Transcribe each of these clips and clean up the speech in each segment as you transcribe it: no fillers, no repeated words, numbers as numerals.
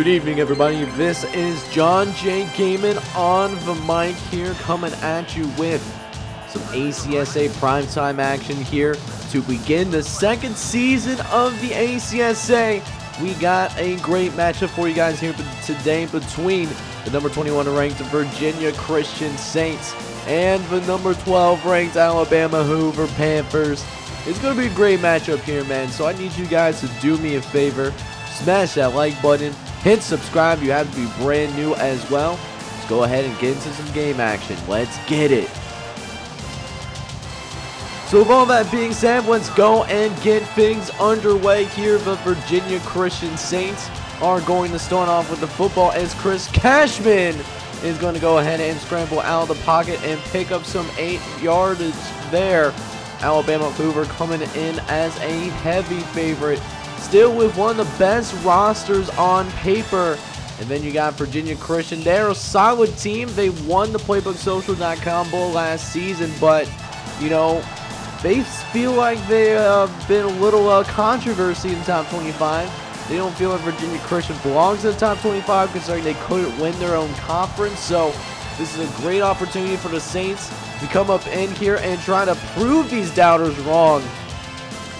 Good evening, everybody. This is John J. Gaiman on the mic here, coming at you with some ACSA primetime action here to begin the second season of the ACSA. We got a great matchup for you guys here today between the number 21 ranked Virginia Christian Saints and the number 12 ranked Alabama Hoover Panthers. It's going to be a great matchup here, man, so I need you guys to do me a favor. Smash that like button, hit subscribe, you have to be brand new as well. Let's go ahead and get into some game action. Let's get it. So with all that being said, let's go and get things underway here. The Virginia Christian Saints are going to start off with the football as Chris Cashman is going to go ahead and scramble out of the pocket and pick up some 8 yardage there. Alabama Hoover coming in as a heavy favorite, still with one of the best rosters on paper. And then you got Virginia Christian. They're a solid team. They won the PlaybookSocial.com bowl last season, but, you know, they feel like they've been a little controversy in the top 25. They don't feel like Virginia Christian belongs in the top 25, considering they couldn't win their own conference. So this is a great opportunity for the Saints to come up in here and try to prove these doubters wrong.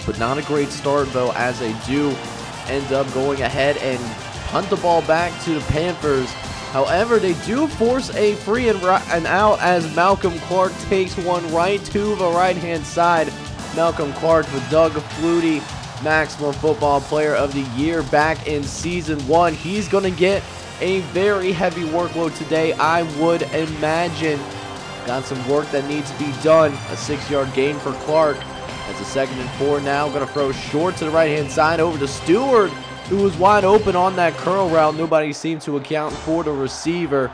But not a great start, though, as they do end up going ahead and punt the ball back to the Panthers. However, they do force a free and out as Malcolm Clark takes one right to the right-hand side. Malcolm Clark, the Doug Flutie Maximum Football Player of the Year back in Season 1. He's going to get a very heavy workload today, I would imagine. Got some work that needs to be done. A 6-yard gain for Clark. That's a 2nd and 4 now. Going to throw short to the right-hand side over to Stewart, who was wide open on that curl route. Nobody seemed to account for the receiver.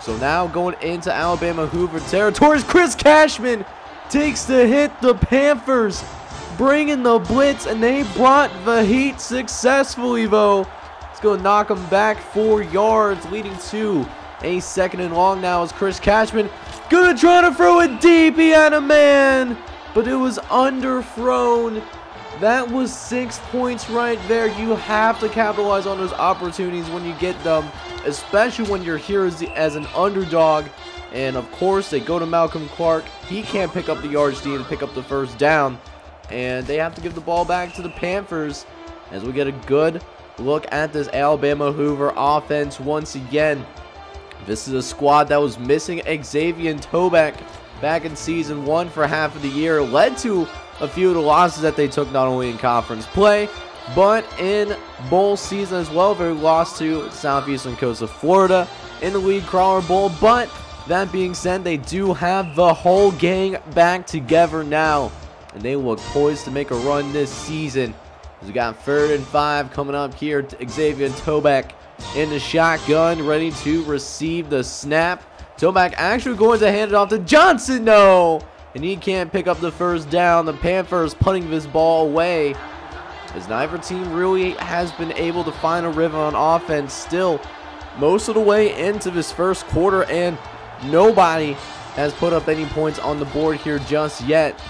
So now going into Alabama Hoover territory, Chris Cashman takes the hit. The Panthers bringing the blitz, and they brought the heat successfully, though. It's going to knock them back 4 yards, leading to a 2nd and long now as Chris Cashman going to try to throw it deep. He had a man, but it was underthrown. That was 6 points right there. You have to capitalize on those opportunities when you get them, especially when you're here as an underdog. And of course, they go to Malcolm Clark. He can't pick up the yards and pick up the first down. And they have to give the ball back to the Panthers as we get a good look at this Alabama Hoover offense once again. This is a squad that was missing Xavian Toback back in Season 1 for half of the year. Led to a few of the losses that they took, not only in conference play, but in bowl season as well. They lost to Southeastern Coast of Florida in the League Crawler Bowl. But that being said, they do have the whole gang back together now, and they look poised to make a run this season. We got 3rd and 5 coming up here. Xavier Toback in the shotgun, ready to receive the snap. Toback actually going to hand it off to Johnson, though, and he can't pick up the first down. The Panthers punting this ball away, as neither team really has been able to find a rhythm on offense still most of the way into this first quarter, and nobody has put up any points on the board here just yet.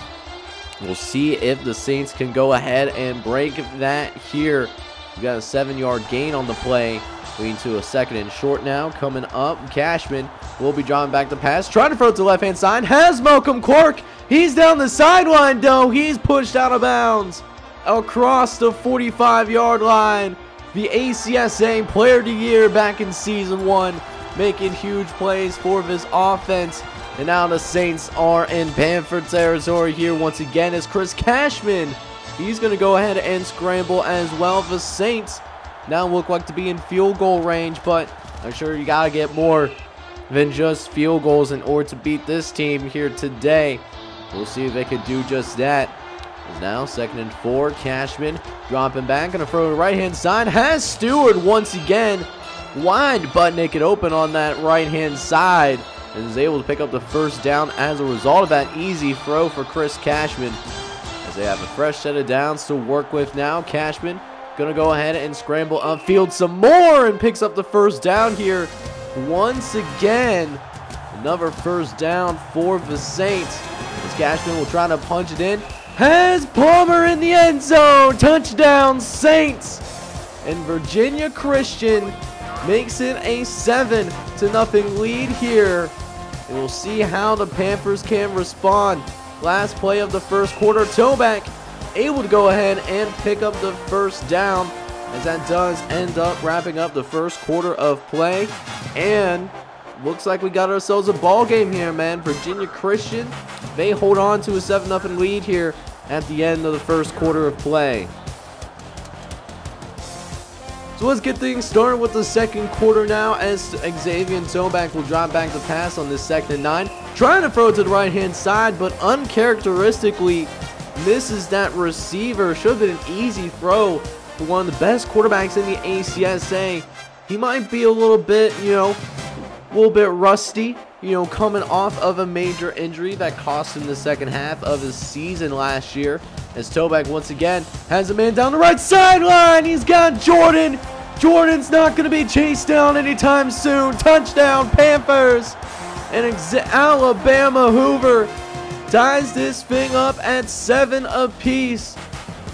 We'll see if the Saints can go ahead and break that here. We've got a 7-yard gain on the play, leading to a 2nd and short now. Coming up, Cashman will be drawing back the pass, trying to throw it to the left-hand side. Has Malcolm Clark. He's down the sideline, though. He's pushed out of bounds across the 45-yard line. The ACSA Player of the Year back in Season 1, making huge plays for this offense. And now the Saints are in Panther territory here once again as Chris Cashman, he's going to go ahead and scramble as well. The Saints now look like to be in field goal range, but I'm sure you got to get more than just field goals in order to beat this team here today. We'll see if they can do just that. Now 2nd and 4, Cashman dropping back, going to throw to the right-hand side. Has Stewart once again, wide butt naked open on that right-hand side, and is able to pick up the first down as a result of that easy throw for Chris Cashman. As they have a fresh set of downs to work with now. Cashman gonna go ahead and scramble upfield some more and picks up the first down here once again. Another first down for the Saints as Cashman will try to punch it in. Has Palmer in the end zone. Touchdown Saints. and Virginia Christian makes it a 7-0 lead here. And we'll see how the Panthers can respond. Last play of the first quarter, Toback able to go ahead and pick up the first down, as that does end up wrapping up the first quarter of play. And looks like we got ourselves a ball game here, man. Virginia Christian, they hold on to a 7-0 lead here at the end of the first quarter of play. So let's get things started with the second quarter now, as Xavian Toback will drop back the pass on this 2nd and 9. Trying to throw it to the right-hand side, but uncharacteristically misses that receiver. Should have been an easy throw for one of the best quarterbacks in the ACSA. He might be a little bit, a little bit rusty, coming off of a major injury that cost him the second half of his season last year. As Toback once again has a man down the right sideline. He's got Jordan. Jordan's not going to be chased down anytime soon. Touchdown, Panthers. And Alabama Hoover ties this thing up at 7 apiece.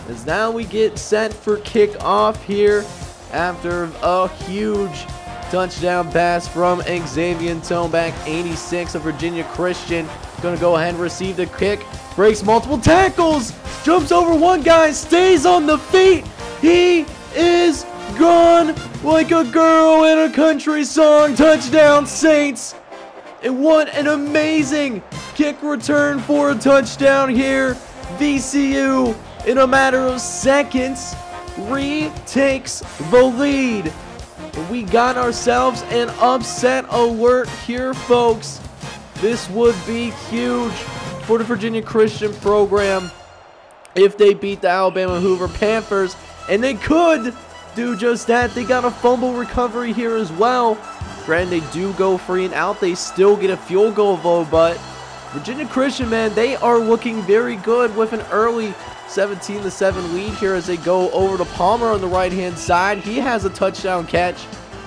As now we get set for kickoff here after a huge touchdown pass from Xavian Toneback, 86 of Virginia Christian. Going to go ahead and receive the kick. Breaks multiple tackles. Jumps over one guy. Stays on the feet. He is gone like a girl in a country song. Touchdown, Saints. And what an amazing kick return for a touchdown here. VCU, in a matter of seconds, retakes the lead. We got ourselves an upset alert here, folks. This would be huge for the Virginia Christian program if they beat the Alabama Hoover Panthers, and they could do just that. They got a fumble recovery here as well. Granted, they do go free and out. They still get a field goal, though, but Virginia Christian, man, they are looking very good with an early 17-7 lead here as they go over to Palmer on the right-hand side. He has a touchdown catch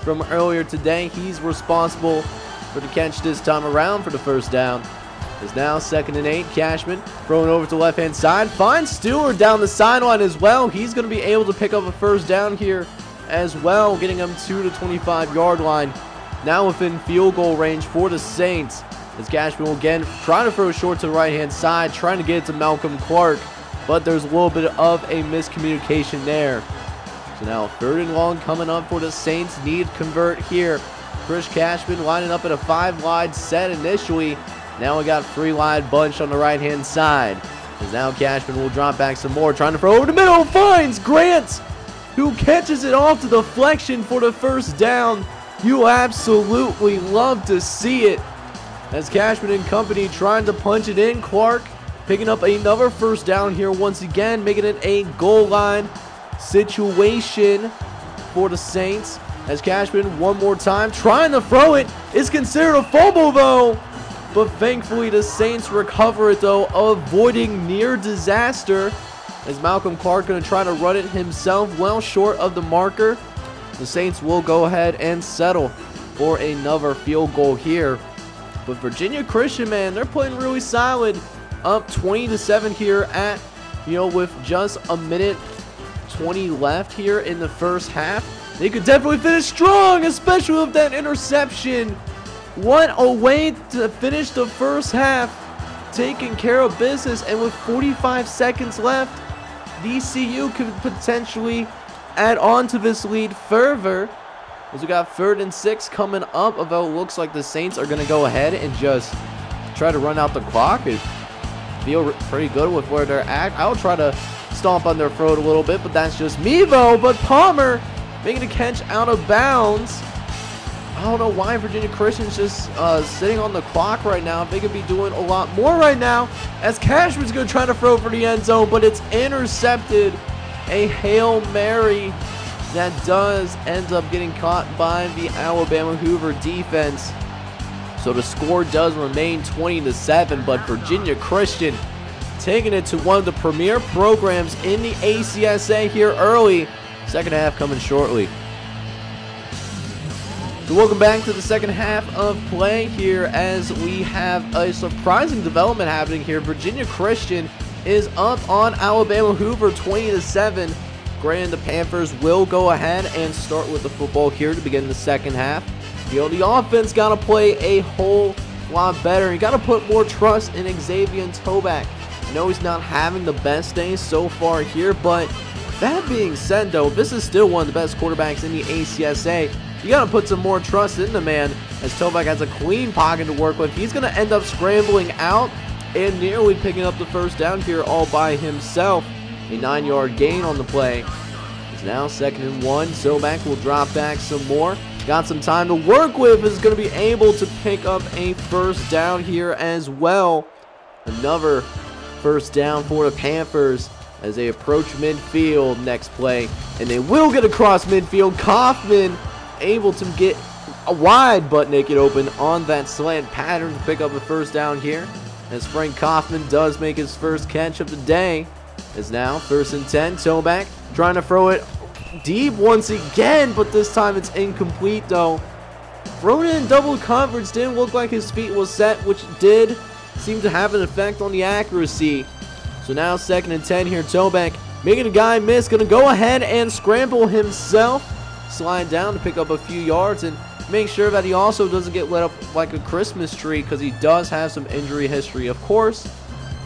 from earlier today. He's responsible for the catch this time around for the first down. It's now 2nd and 8. Cashman throwing over to the left-hand side. Finds Stewart down the sideline as well. He's going to be able to pick up a first down here as well, getting him to the 25-yard line. Now within field goal range for the Saints. As Cashman will again try to throw short to the right-hand side, trying to get it to Malcolm Clark. But there's a little bit of a miscommunication there. So now 3rd and long coming up for the Saints. Need convert here. Chris Cashman lining up at a 5-wide set initially. Now we got 3-wide bunch on the right-hand side. As now Cashman will drop back some more. Trying to throw over the middle. Finds Grant, who catches it off to deflection for the first down. You absolutely love to see it. As Cashman and company trying to punch it in. Clark picking up another first down here once again, making it a goal line situation for the Saints. As Cashman one more time trying to throw it. It's considered a fumble, though. But thankfully, the Saints recover it, though, avoiding near disaster. As Malcolm Clark going to try to run it himself, well short of the marker. The Saints will go ahead and settle for another field goal here. But Virginia Christian, man, they're playing really solid. Up 20-7 here at, with just a minute 20 left here in the first half. They could definitely finish strong, especially with that interception. What a way to finish the first half, taking care of business. And with 45 seconds left, VCU could potentially add on to this lead further. As we got 3rd and 6 coming up, although it looks like the Saints are going to go ahead and just try to run out the clock. Feel pretty good with where they're at. I'll try to stomp on their throat a little bit, but that's just me, though. But Palmer making a catch out of bounds. I don't know why Virginia Christian's just sitting on the clock right now. They could be doing a lot more right now, as Cashman's going to try to throw for the end zone, but it's intercepted. A Hail Mary that does end up getting caught by the Alabama Hoover defense. So the score does remain 20-7, but Virginia Christian taking it to one of the premier programs in the ACSA here early. Second half coming shortly. So welcome back to the second half of play here, as we have a surprising development happening here. Virginia Christian is up on Alabama Hoover 20-7. Grant and the Panthers will go ahead and start with the football here to begin the second half. The offense got to play a whole lot better. You got to put more trust in Xavian Toback. I know he's not having the best day so far here, but that being said, though, this is still one of the best quarterbacks in the ACSA. You got to put some more trust in the man, as Toback has a clean pocket to work with. He's going to end up scrambling out and nearly picking up the first down here all by himself. A 9-yard gain on the play. It's now 2nd and 1. Toback will drop back some more. Got some time to work with. Is going to be able to pick up a first down here as well. Another first down for the Panthers as they approach midfield next play. And they will get across midfield. Kaufman able to get a wide but naked open on that slant pattern to pick up a first down here. As Frank Kaufman does make his first catch of the day. It's now 1st and 10. Toback trying to throw it deep once again, but this time it's incomplete though. Thrown in double coverage, didn't look like his feet was set, which did seem to have an effect on the accuracy. So now 2nd and 10 here. Toback making a guy miss, gonna go ahead and scramble himself, slide down to pick up a few yards and make sure that he also doesn't get let up like a Christmas tree, because he does have some injury history, of course.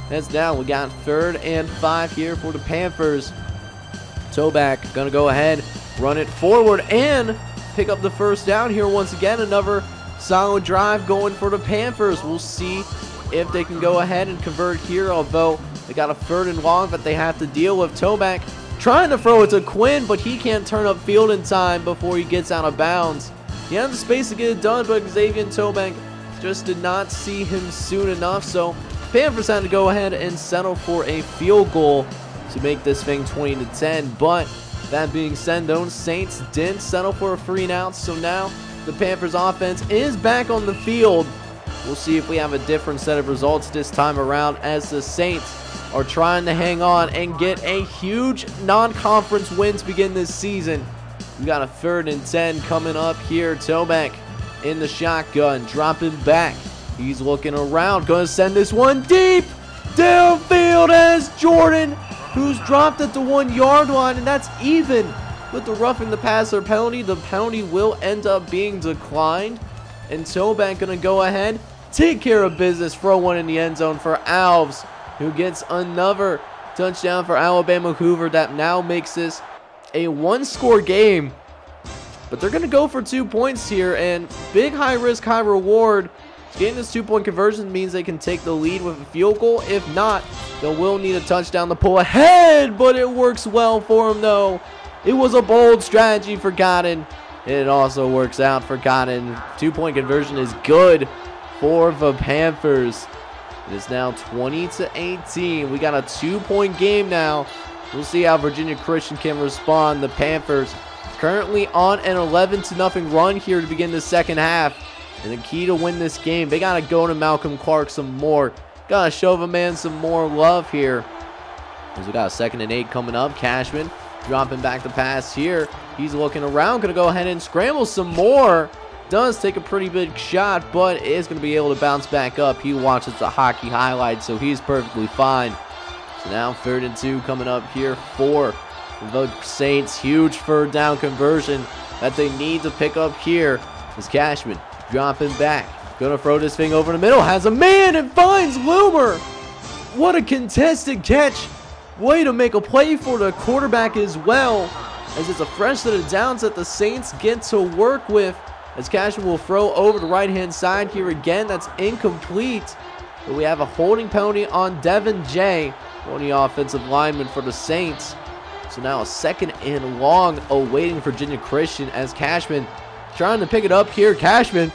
That's down. We got 3rd and 5 here for the Panthers. Toback gonna go ahead, run it forward, and pick up the first down here once again. Another solid drive going for the Panthers. We'll see if they can go ahead and convert here, although they got a 3rd and long that they have to deal with. Toback trying to throw it to Quinn, but he can't turn up field in time before he gets out of bounds. He had the space to get it done, but Xavian Toback just did not see him soon enough, so Panthers had to go ahead and settle for a field goal to make this thing 20-10. But that being said, those Saints didn't settle for a 3 and out. So now the Panthers offense is back on the field. We'll see if we have a different set of results this time around, as the Saints are trying to hang on and get a huge non-conference win to begin this season. We got a 3rd and 10 coming up here. Toback in the shotgun, dropping back. He's looking around, going to send this one deep downfield as Jordan, who's dropped at the 1-yard line, and that's even with the roughing the passer penalty. The penalty will end up being declined, and Toback going to go ahead, take care of business, throw one in the end zone for Alves, who gets another touchdown for Alabama Hoover. That now makes this a 1-score game, but they're going to go for 2 points here, and big high risk, high reward. Getting this 2-point conversion means they can take the lead with a field goal. If not, they will need a touchdown to pull ahead, but it works well for them, though. It was a bold strategy for Godin, and it also works out for Godin. 2-point conversion is good for the Panthers. It is now 20-18. We got a 2-point game now. We'll see how Virginia Christian can respond. The Panthers currently on an 11-0 run here to begin the second half. And the key to win this game, they got to go to Malcolm Clark some more. Got to show the man some more love here. As we got a 2nd and 8 coming up. Cashman dropping back the pass here. He's looking around. Going to go ahead and scramble some more. Does take a pretty big shot, but is going to be able to bounce back up. He watches the hockey highlights, so he's perfectly fine. So now 3rd and 2 coming up here for the Saints. Huge 3rd down conversion that they need to pick up here. Is Cashman dropping back, gonna throw this thing over the middle, has a man and finds Loomer. What a contested catch. Way to make a play for the quarterback as well, as it's a fresh set of downs that the Saints get to work with, as Cashman will throw over the right hand side here again. That's incomplete, but we have a holding penalty on Devin Jay, one of the offensive linemen for the Saints. So now a 2nd and long awaiting Virginia Christian, as Cashman trying to pick it up here. Cashman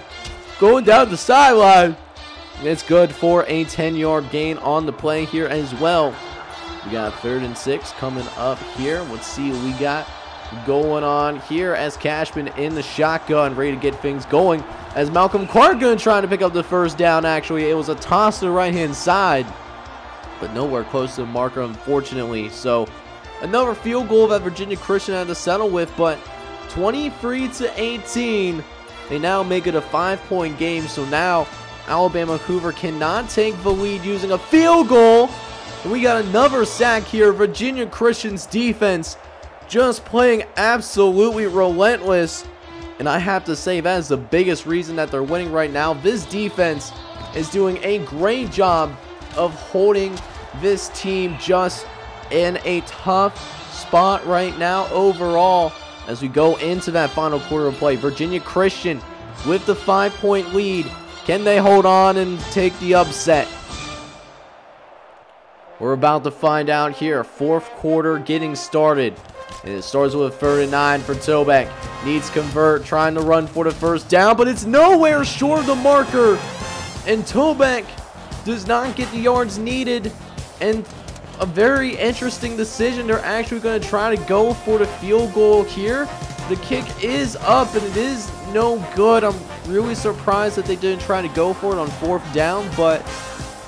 going down the sideline. It's good for a 10-yard gain on the play here as well. We got 3rd and 6 coming up here. Let's see what we got going on here, as Cashman in the shotgun, ready to get things going, as Malcolm Clark trying to pick up the first down. Actually, it was a toss to the right-hand side, but nowhere close to the marker, unfortunately. So another field goal that Virginia Christian had to settle with, but 23-18, they now make it a 5-point game. So now Alabama Hoover cannot take the lead using a field goal, and we got another sack here. Virginia Christian's defense just playing absolutely relentless. And I have to say, that is the biggest reason that they're winning right now. This defense is doing a great job of holding this team just in a tough spot right now overall. As we go into that final quarter of play, Virginia Christian with the 5-point lead. Can they hold on and take the upset? We're about to find out here. Fourth quarter getting started. And it starts with a 3rd and 9 for Toback. Needs convert, trying to run for the first down, but it's nowhere short of the marker. And Toback does not get the yards needed. And a very interesting decision. They're actually going to try to go for the field goal here. The kick is up, and it is no good. I'm really surprised that they didn't try to go for it on 4th down, but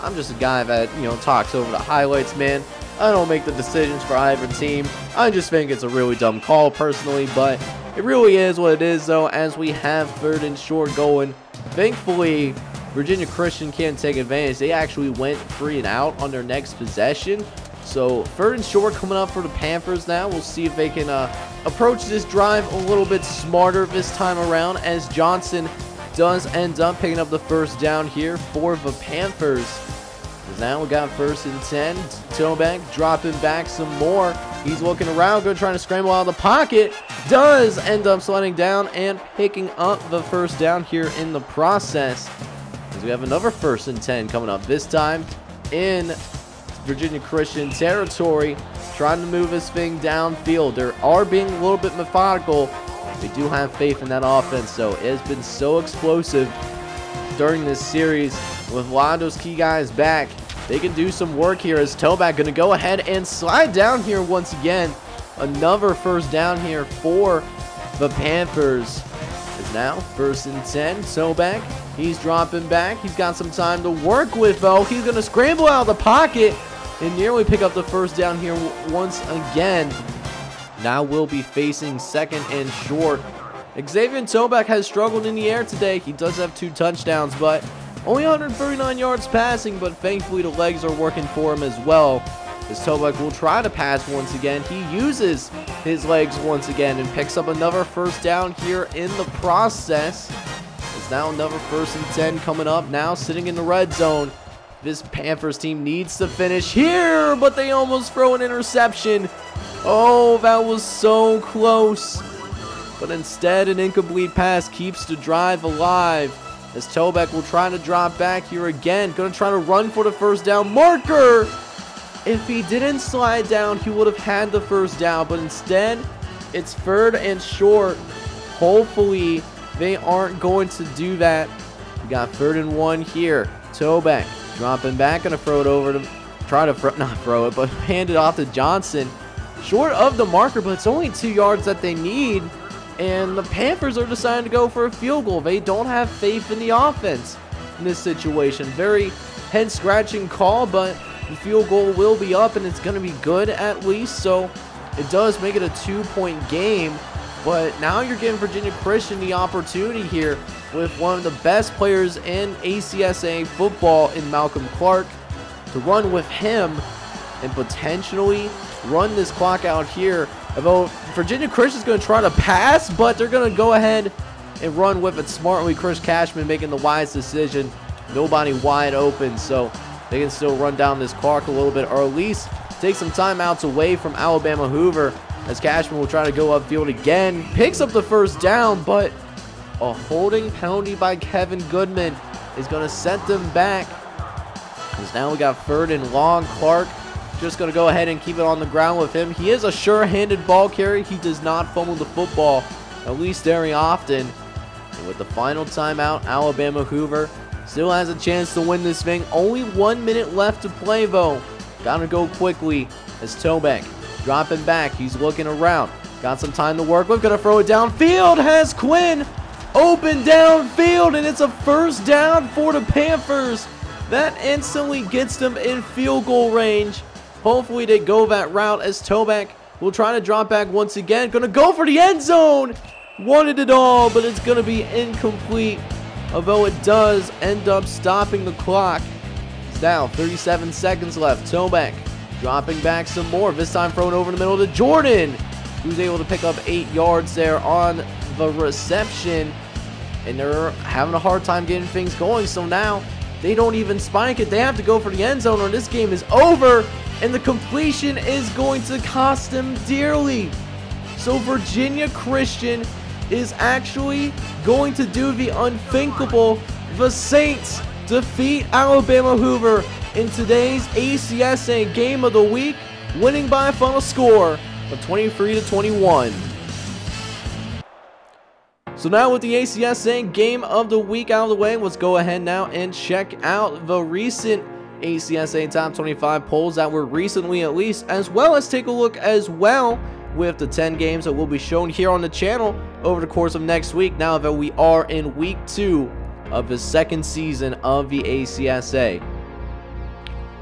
I'm just a guy that, you know, talks over the highlights, man. I don't make the decisions for either team. I just think it's a really dumb call personally, but it really is what it is, though, as we have 3rd and short going. Thankfully, Virginia Christian can't take advantage. They actually went 3 and out on their next possession. So 3rd and short coming up for the Panthers now. We'll see if they can approach this drive a little bit smarter this time around, as Johnson does end up picking up the 1st down here for the Panthers. Now we got 1st and 10. Toback dropping back some more. He's looking around, going trying to scramble out of the pocket. Does end up sliding down and picking up the 1st down here in the process. As we have another 1st and 10 coming up, this time in Virginia Christian territory, trying to move this thing downfield. They are being a little bit methodical. They do have faith in that offense, though. It has been so explosive during this series. With a lot of those key guys back, they can do some work here, as Toback going to go ahead and slide down here once again. Another 1st down here for the Panthers. It's now 1st and 10. Toback, he's dropping back. He's got some time to work with, though. He's going to scramble out of the pocket and nearly pick up the 1st down here once again. Now we'll be facing 2nd and short. Xavian Toback has struggled in the air today. He does have 2 touchdowns, but only 139 yards passing, but thankfully the legs are working for him as well. As Toback will try to pass once again, he uses his legs once again and picks up another 1st down here in the process. It's now another 1st and 10 coming up, now sitting in the red zone. This Panthers team needs to finish here, but they almost throw an interception. Oh, that was so close. But instead, an incomplete pass keeps the drive alive, as Toback will try to drop back here again. Going to try to run for the 1st down marker. If he didn't slide down, he would have had the 1st down. But instead, it's 3rd and short. Hopefully, they aren't going to do that. We got 3rd and 1 here. Toback dropping back. Going to throw it over to... Try to... Not throw it, but hand it off to Johnson. Short of the marker, but it's only 2 yards that they need. And the Panthers are deciding to go for a field goal. They don't have faith in the offense in this situation. Very head-scratching call, but the field goal will be up, and it's going to be good at least. So it does make it a 2-point game. But now you're giving Virginia Christian the opportunity here with one of the best players in ACSA football in Malcolm Clark to run with him and potentially run this clock out here. Although Virginia Christian's going to try to pass, but they're going to go ahead and run with it smartly. Chris Cashman making the wise decision. Nobody wide open, so they can still run down this clock a little bit, or at least take some timeouts away from Alabama Hoover, as Cashman will try to go upfield again. Picks up the 1st down, but a holding penalty by Kevin Goodman is going to set them back. Because now we got 3rd and long. Clark just going to go ahead and keep it on the ground with him. He is a sure-handed ball carrier. He does not fumble the football, at least very often. And with the final timeout, Alabama Hoover still has a chance to win this thing. Only 1 minute left to play, though. Gotta go quickly as Toback dropping back. He's looking around. Got some time to work with. Gonna throw it downfield. Has Quinn open downfield, and it's a 1st down for the Panthers. That instantly gets them in field goal range. Hopefully they go that route, as Toback will try to drop back once again. Going to go for the end zone. Wanted it all, but it's going to be incomplete. Although it does end up stopping the clock. It's now 37 seconds left. Toback dropping back some more. This time thrown over the middle to Jordan. He was able to pick up 8 yards there on the reception, and they're having a hard time getting things going. So now they don't even spike it. They have to go for the end zone or this game is over, and the completion is going to cost them dearly. So Virginia Christian is actually going to do the unthinkable. The Saints defeat Alabama Hoover in today's ACSA Game of the Week, winning by a final score of 23-21. So now with the ACSA Game of the Week out of the way, let's go ahead now and check out the recent ACSA Top 25 polls that were recently at least, as well as take a look as well with the 10 games that will be shown here on the channel over the course of next week, now that we are in week 2 of the second season of the ACSA.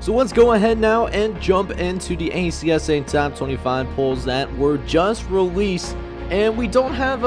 So let's go ahead now and jump into the ACSA Top 25 polls that were just released, and we don't have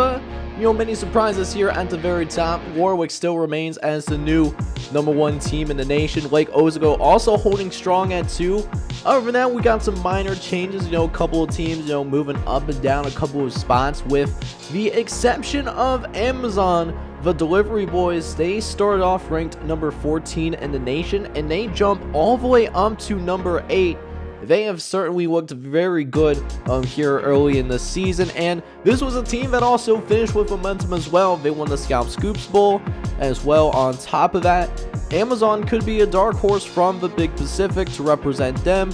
many surprises here at the very top. Warwick still remains as the new #1 team in the nation. Lake Otsego also holding strong at 2. Other than that, we got some minor changes, a couple of teams, moving up and down a couple of spots, with the exception of Amazon. The Delivery Boys, they started off ranked #14 in the nation, and they jump all the way up to #8. They have certainly looked very good here early in the season, and this was a team that also finished with momentum as well. They won the Scalp Scoops Bowl as well. On top of that, Amazon could be a dark horse from the Big Pacific to represent them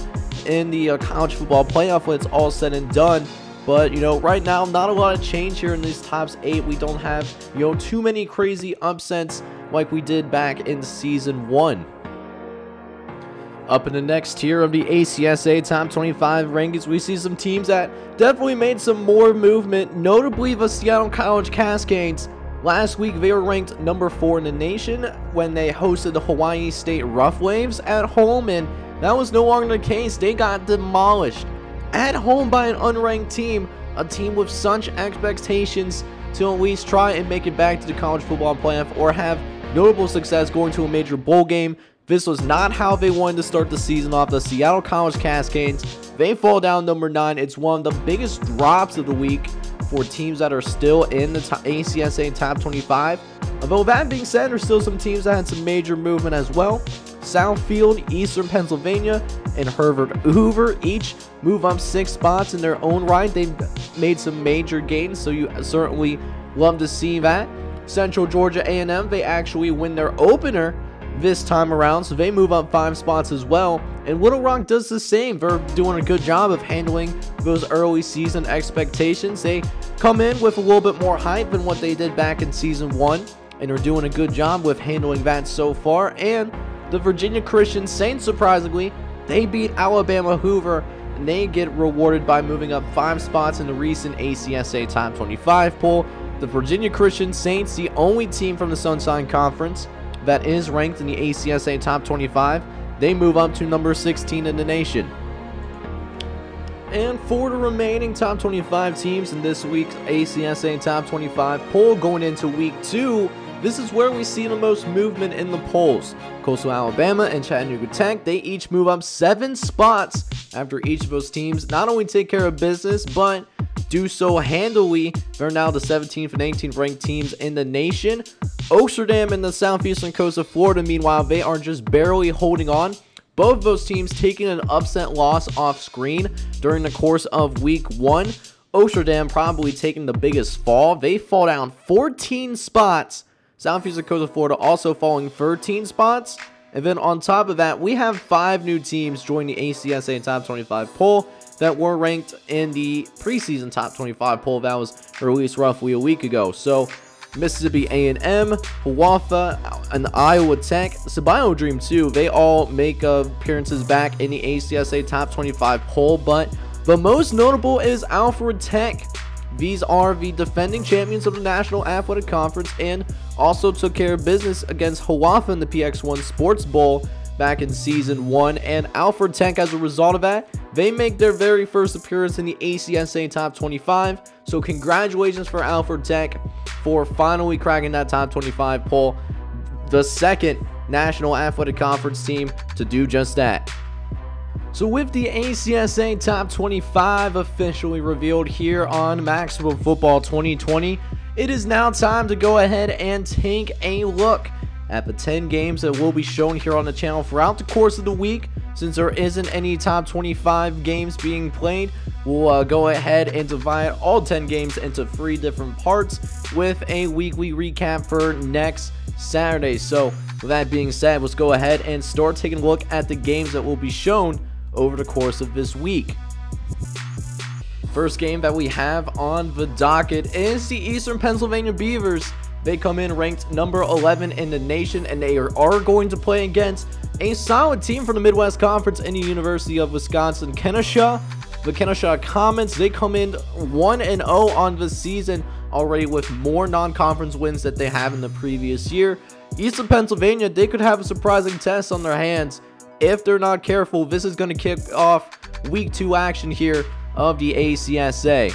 in the college football playoff when it's all said and done. But, right now, not a lot of change here in these tops 8. We don't have, too many crazy upsets like we did back in season 1. Up in the next tier of the ACSA Top 25 rankings, we see some teams that definitely made some more movement, notably the Seattle College Cascades. Last week, they were ranked #4 in the nation when they hosted the Hawaii State Roughwaves at home, and that was no longer the case. They got demolished at home by an unranked team, a team with such expectations to at least try and make it back to the college football playoff or have notable success going to a major bowl game. This was not how they wanted to start the season off. The Seattle College Cascades, they fall down #9. It's one of the biggest drops of the week for teams that are still in the ACSA Top 25. Although that being said, there's still some teams that had some major movement as well. Southfield, Eastern Pennsylvania, and Hoover each move up 6 spots in their own right. They've made some major gains, so you certainly love to see that. Central Georgia A&M, they actually win their opener this time around, so they move up 5 spots as well. And Little Rock does the same. They're doing a good job of handling those early season expectations. They come in with a little bit more hype than what they did back in season 1, and are doing a good job with handling that so far. And the Virginia Christian Saints, surprisingly, they beat Alabama Hoover, and they get rewarded by moving up 5 spots in the recent ACSA Top 25 poll. The Virginia Christian Saints, the only team from the Sunshine Conference that is ranked in the ACSA Top 25, they move up to #16 in the nation. And for the remaining Top 25 teams in this week's ACSA Top 25 poll going into week 2, this is where we see the most movement in the polls. Coastal Alabama and Chattanooga Tech, they each move up 7 spots after each of those teams not only take care of business, but do so handily. They're now the 17th and 18th ranked teams in the nation. Osterdam and the Southeastern Coast of Florida, meanwhile, they are just barely holding on. Both of those teams taking an upset loss off screen during the course of week 1. Osterdam probably taking the biggest fall. They fall down 14 spots. Southeastern Coast of Florida also falling 13 spots. And then on top of that, we have 5 new teams join the ACSA Top 25 poll that were ranked in the preseason Top 25 poll that was released roughly a week ago. So Mississippi A&M, Hawatha, and Iowa Tech, Sabio Dream too, they all make appearances back in the ACSA Top 25 poll. But the most notable is Alfred Tech. These are the defending champions of the National Athletic Conference, and also took care of business against Hawatha in the PX1 Sports Bowl back in season 1. And Alfred Tech, as a result of that, they make their very first appearance in the ACSA Top 25. So congratulations for Alfred Tech for finally cracking that Top 25 poll, the second National Athletic Conference team to do just that. So with the ACSA Top 25 officially revealed here on Maximum Football 2020, it is now time to go ahead and take a look at the 10 games that will be shown here on the channel throughout the course of the week. Since there isn't any top 25 games being played, we'll go ahead and divide all 10 games into 3 different parts with a weekly recap for next Saturday. So with that being said, let's go ahead and start taking a look at the games that will be shown over the course of this week. First game that we have on the docket is the Eastern Pennsylvania Beavers. They come in ranked number 11 in the nation, and they are going to play against a solid team from the Midwest Conference in the University of Wisconsin, Kenosha. The Kenosha Comets, they come in 1-0 on the season already, with more non-conference wins that they have in the previous year. Eastern Pennsylvania, they could have a surprising test on their hands if they're not careful. This is going to kick off week 2 action here of the ACSA.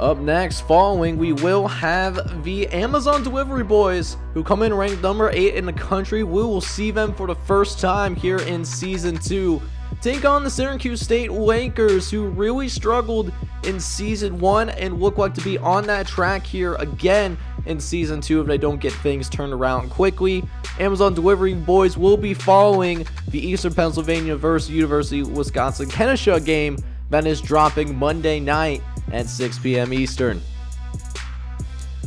Up next, following, we will have the Amazon Delivery Boys, who come in ranked number 8 in the country. We will see them for the first time here in Season 2 take on the Syracuse State Lakers, who really struggled in Season 1 and look like to be on that track here again in Season 2 if they don't get things turned around quickly. Amazon Delivery Boys will be following the Eastern Pennsylvania versus University of Wisconsin Kenosha game that is dropping Monday night at 6 p.m. Eastern.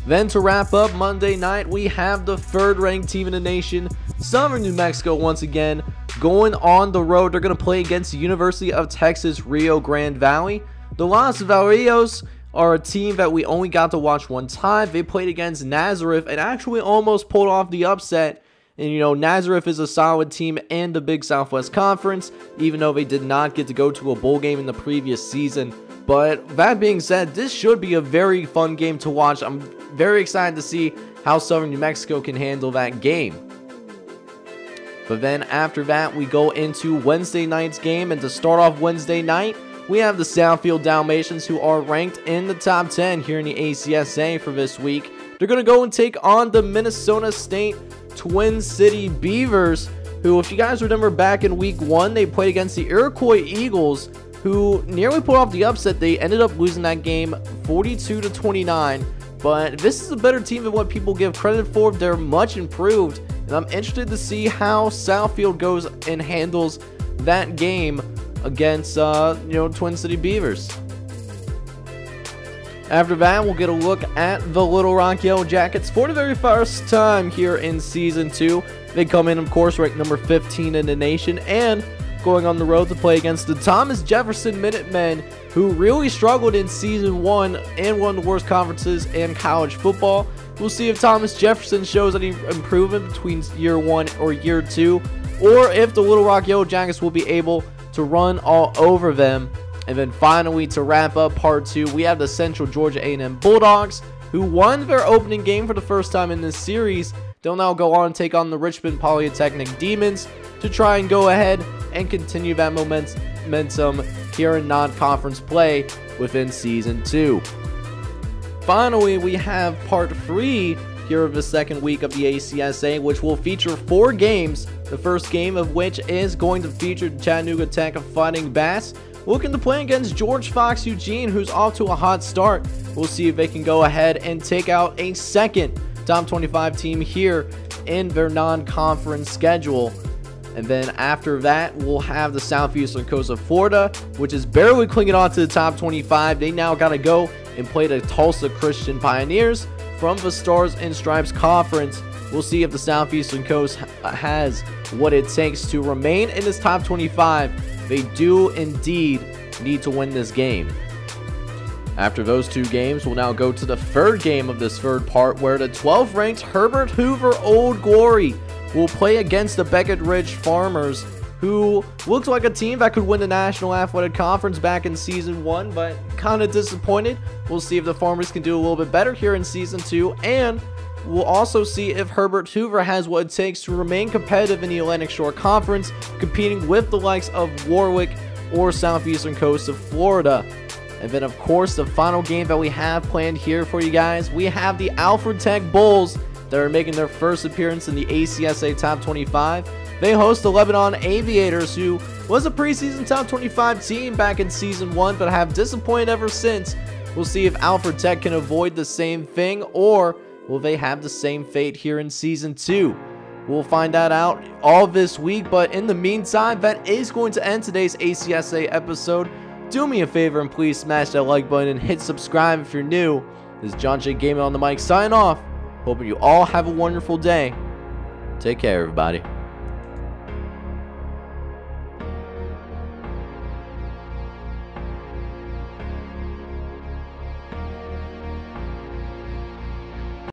Then to wrap up Monday night, we have the 3rd-ranked team in the nation, Southern New Mexico, once again going on the road. They're going to play against the University of Texas Rio Grande Valley. The Los Valleros are a team that we only got to watch one time. They played against Nazareth and actually almost pulled off the upset. And you know, Nazareth is a solid team in the Big Southwest Conference, even though they did not get to go to a bowl game in the previous season. But that being said, this should be a very fun game to watch. I'm very excited to see how Southern New Mexico can handle that game. But then after that, we go into Wednesday night's game. And to start off Wednesday night, we have the Southfield Dalmatians, who are ranked in the top 10 here in the ACSA for this week. They're going to go and take on the Minnesota State Twin City Beavers, who, if you guys remember back in week 1, they played against the Iroquois Eagles, who nearly pulled off the upset. They ended up losing that game 42-29, but this is a better team than what people give credit for. They're much improved, and I'm interested to see how Southfield goes and handles that game against Twin City Beavers. After that, we'll get a look at the Little Rock Yellow Jackets for the very first time here in Season 2. They come in, of course, ranked number 15 in the nation, and going on the road to play against the Thomas Jefferson Minutemen, who really struggled in Season 1 and one of the worst conferences in college football. We'll see if Thomas Jefferson shows any improvement between Year 1 or Year 2, or if the Little Rock Yellow Jackets will be able to run all over them. And then finally, to wrap up part 2, we have the Central Georgia A&M Bulldogs, who won their opening game for the first time in this series. They'll now go on and take on the Richmond Polytechnic Demons to try and go ahead and continue that momentum here in non-conference play within Season 2. Finally, we have part 3 here of the second week of the ACSA, which will feature 4 games. The first game of which is going to feature Chattanooga Tech of Fighting Bass, looking to play against George Fox Eugene, who's off to a hot start. We'll see if they can go ahead and take out a second top 25 team here in their non-conference schedule. And then after that, we'll have the Southeastern Coast of Florida, which is barely clinging on to the top 25. They now got to go and play the Tulsa Christian Pioneers from the Stars and Stripes Conference. We'll see if the Southeastern Coast has what it takes to remain in this top 25. They do indeed need to win this game. After those 2 games, we'll now go to the 3rd game of this 3rd part, where the 12th ranked Herbert Hoover Old Glory will play against the Becket Ridge Farmers, who looked like a team that could win the National Athletic Conference back in Season 1, but kind of disappointed. We'll see if the Farmers can do a little bit better here in Season 2, and we'll also see if Herbert Hoover has what it takes to remain competitive in the Atlantic Shore Conference, competing with the likes of Warwick or Southeastern Coast of Florida. And then, of course, the final game that we have planned here for you guys, we have the Alfred Tech Bulls that are making their first appearance in the ACSA Top 25. They host the Lebanon Aviators, who was a preseason top 25 team back in season 1 but have disappointed ever since. We'll see if Alfred Tech can avoid the same thing, or will they have the same fate here in season 2? We'll find that out all this week, but in the meantime, that is going to end today's ACSA episode. Do me a favor and please smash that like button and hit subscribe if you're new. This is John J. Gaiman on the mic signing off. Hoping you all have a wonderful day. Take care, everybody.